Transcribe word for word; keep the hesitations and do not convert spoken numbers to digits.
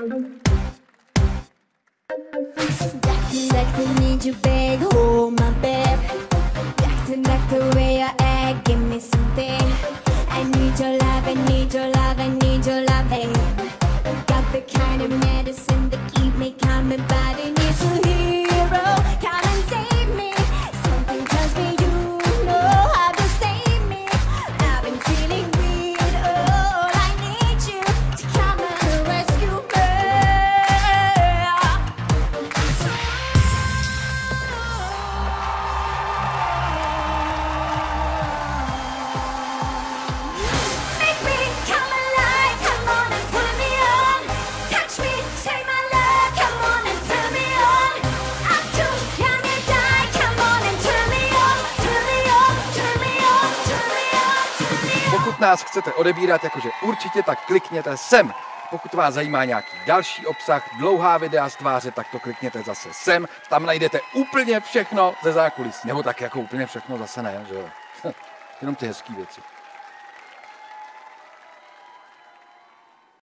Acting like they need you, babe. Oh my babe. Acting like the way I act. Give me something. I need your love. I need your love. I need your love, babe. Got the kind of medicine that keep me calm. My body needs a hero. Come and save me. Something tells me you know how to save me. I've been feeling weird. Oh, I need you to come and rescue me. Make me come alive. Come on and pull me on. Touch me, take my love. Come on and turn me on. I'm too young to die. Come on and turn me on. Turn me on. Turn me on. Turn me on. Turn me on. Pokud nás chcete odebírat, jakože určitě, tak klikněte sem. Pokud vás zajímá nějaký další obsah, dlouhá videa z tváře, tak to klikněte zase sem. Tam najdete úplně všechno ze zákulisí. Nebo tak jako úplně všechno zase ne, že jo? Jenom ty hezký věci.